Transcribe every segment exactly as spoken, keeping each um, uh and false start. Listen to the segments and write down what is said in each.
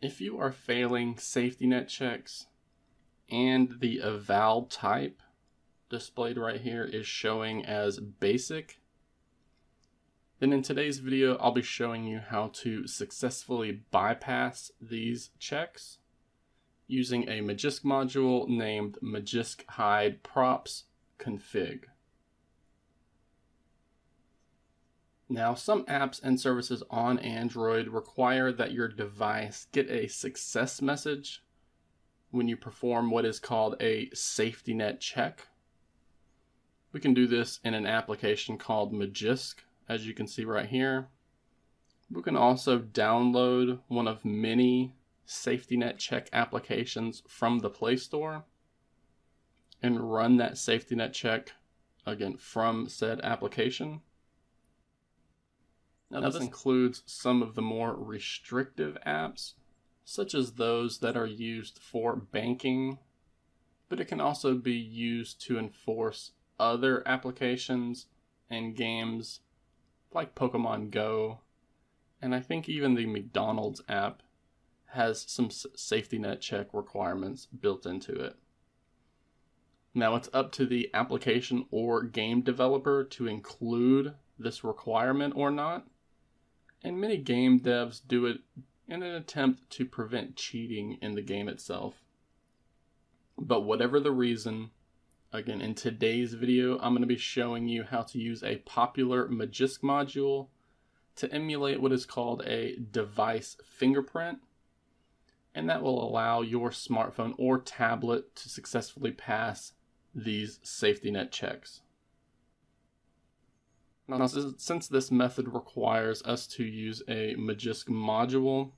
if you are failing safety net checks and the eval type displayed right here is showing as BASIC, then in today's video, I'll be showing you how to successfully bypass these checks using a Magisk module named Magisk Hide Props Config. Now, some apps and services on Android require that your device get a success message when you perform what is called a safety net check. We can do this in an application called Magisk, as you can see right here. We can also download one of many safety net check applications from the Play Store and run that safety net check again from said application. Now, now this includes some of the more restrictive apps, such as those that are used for banking, but it can also be used to enforce other applications and games like Pokemon Go, and I think even the McDonald's app has some safety net check requirements built into it. Now it's up to the application or game developer to include this requirement or not, and many game devs do it in an attempt to prevent cheating in the game itself. But whatever the reason, again, in today's video, I'm going to be showing you how to use a popular Magisk module to emulate what is called a device fingerprint, and that will allow your smartphone or tablet to successfully pass these safety net checks. Now, since this method requires us to use a Magisk module,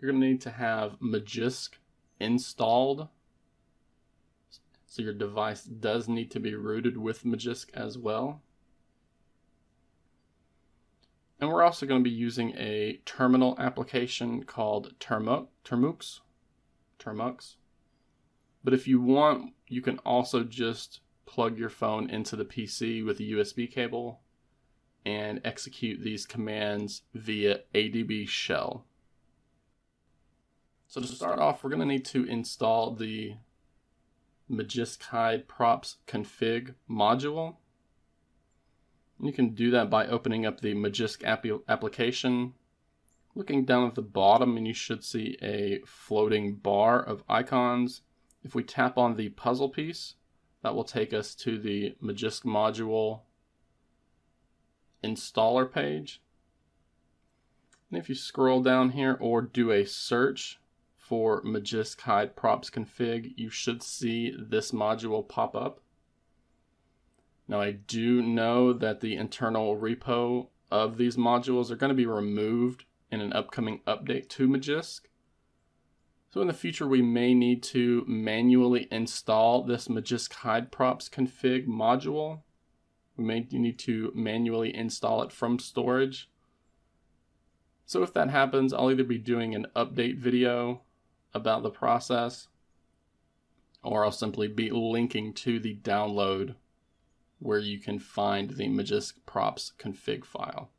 you're going to need to have Magisk installed. So your device does need to be rooted with Magisk as well. And we're also going to be using a terminal application called Termux, Termux, Termux. But if you want, you can also just plug your phone into the P C with a U S B cable and execute these commands via A D B shell. So to start off, we're going to need to install the Magisk Hide Props Config module. You can do that by opening up the Magisk app application, looking down at the bottom, and you should see a floating bar of icons. If we tap on the puzzle piece, that will take us to the Magisk module installer page. And if you scroll down here or do a search for Magisk Hide Props Config, you should see this module pop up. Now, I do know that the internal repo of these modules are going to be removed in an upcoming update to Magisk. So in the future, we may need to manually install this Magisk Hide Props Config module. We may need to manually install it from storage. So if that happens, I'll either be doing an update video about the process, or I'll simply be linking to the download where you can find the Magisk Props config file.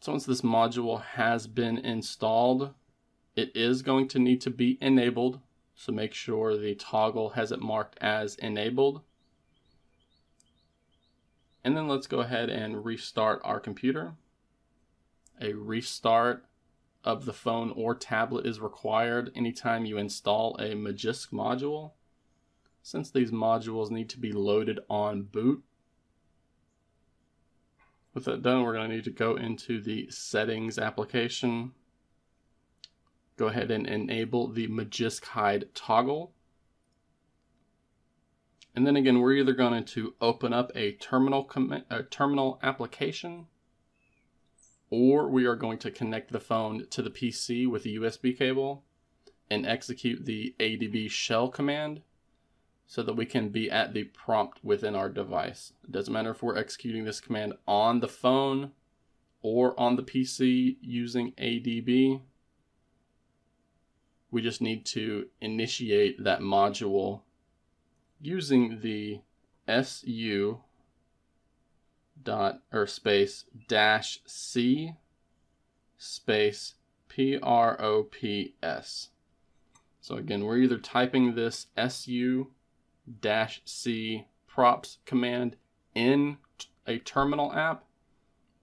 So once this module has been installed, it is going to need to be enabled, so make sure the toggle has it marked as enabled. And then let's go ahead and restart our computer. A restart of the phone or tablet is required anytime you install a Magisk module, since these modules need to be loaded on boot. With that done, we're going to need to go into the settings application. Go ahead and enable the Magisk Hide toggle. And then again, we're either going to open up a terminal, a terminal application, or we are going to connect the phone to the P C with a U S B cable and execute the A D B shell command so that we can be at the prompt within our device. It doesn't matter if we're executing this command on the phone or on the P C using A D B. We just need to initiate that module using the su dot or space dash c space P R O P S. So again, we're either typing this S U C props command in a terminal app,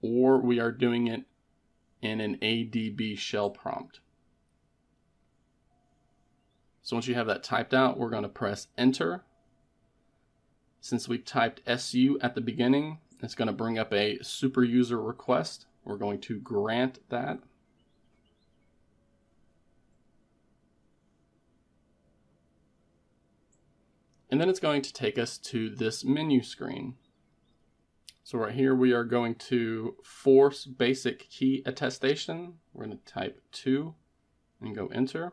or we are doing it in an A D B shell prompt. So once you have that typed out, we're going to press enter. Since we typed S U at the beginning, it's going to bring up a super user request. We're going to grant that. And then it's going to take us to this menu screen. So right here, we are going to force basic key attestation. We're going to type two and go enter.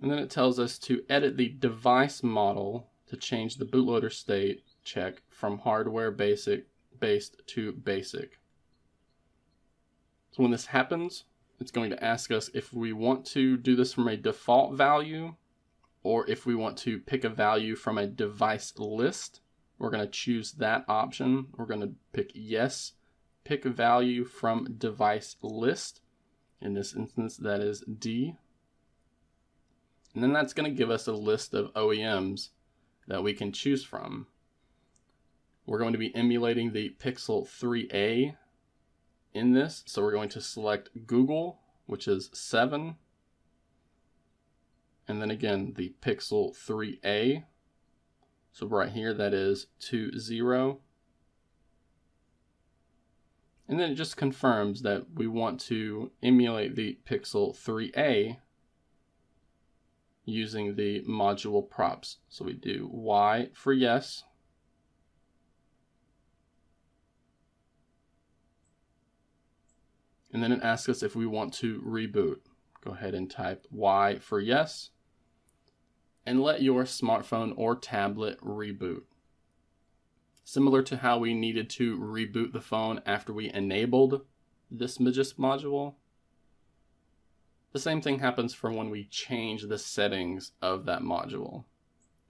And then it tells us to edit the device model to change the bootloader state check from hardware basic based to basic. So when this happens, it's going to ask us if we want to do this from a default value or if we want to pick a value from a device list. We're going to choose that option. We're going to pick yes, pick a value from device list. In this instance, that is D. And then that's going to give us a list of O E Ms that we can choose from. We're going to be emulating the Pixel three A in this. So we're going to select Google, which is seven. And then again, the Pixel three A. So right here, that is two, zero. And then it just confirms that we want to emulate the Pixel three A using the module props. So we do Y for yes. And then it asks us if we want to reboot. Go ahead and type Y for yes. And let your smartphone or tablet reboot. Similar to how we needed to reboot the phone after we enabled this Magisk module, the same thing happens for when we change the settings of that module.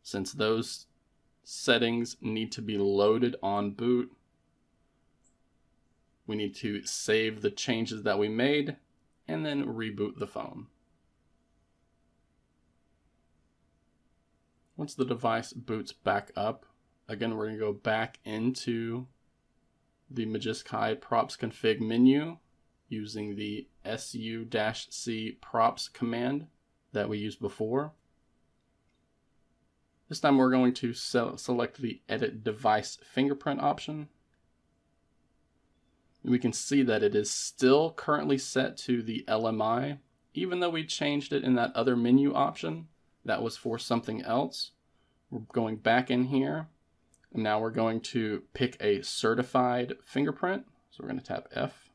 Since those settings need to be loaded on boot, we need to save the changes that we made and then reboot the phone. Once the device boots back up, again, we're going to go back into the Magisk Hide Props Config menu using the S U C props command that we used before. This time we're going to select the edit device fingerprint option. And we can see that it is still currently set to the L M I, even though we changed it in that other menu option that was for something else. We're going back in here, and now we're going to pick a certified fingerprint. So we're going to tap F.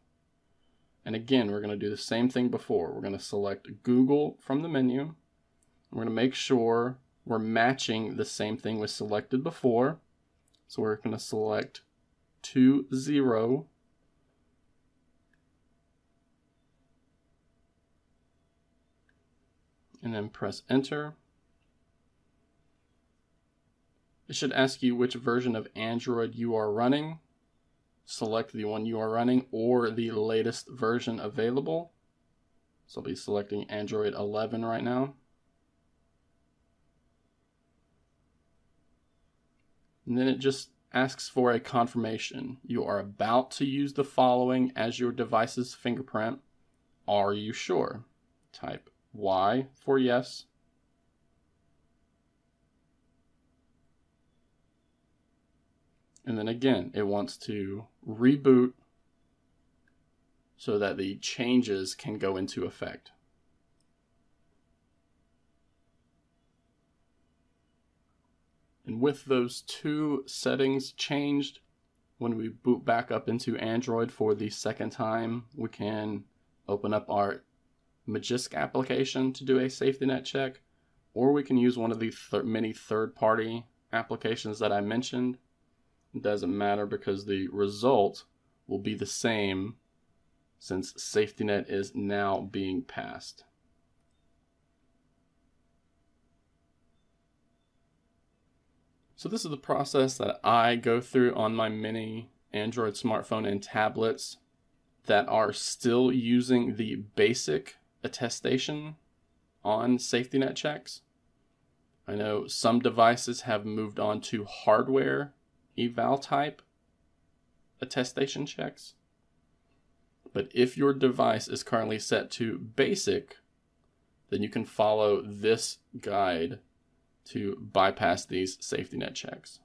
And again, we're going to do the same thing before. We're going to select Google from the menu. We're going to make sure we're matching the same thing we selected before. So we're going to select two, zero. And then press enter. It should ask you which version of Android you are running. Select the one you are running or the latest version available. So I'll be selecting Android eleven right now. And then it just asks for a confirmation. You are about to use the following as your device's fingerprint. Are you sure? Type Y for yes. And then again, it wants to reboot so that the changes can go into effect. And with those two settings changed, when we boot back up into Android for the second time, we can open up our Magisk application to do a safety net check, or we can use one of the th- many third-party applications that I mentioned. It doesn't matter because the result will be the same since safety net is now being passed. So this is the process that I go through on my mini Android smartphone and tablets that are still using the basic attestation on safety net checks. I know some devices have moved on to hardware eval type attestation checks. But if your device is currently set to basic, then you can follow this guide to bypass these safety net checks.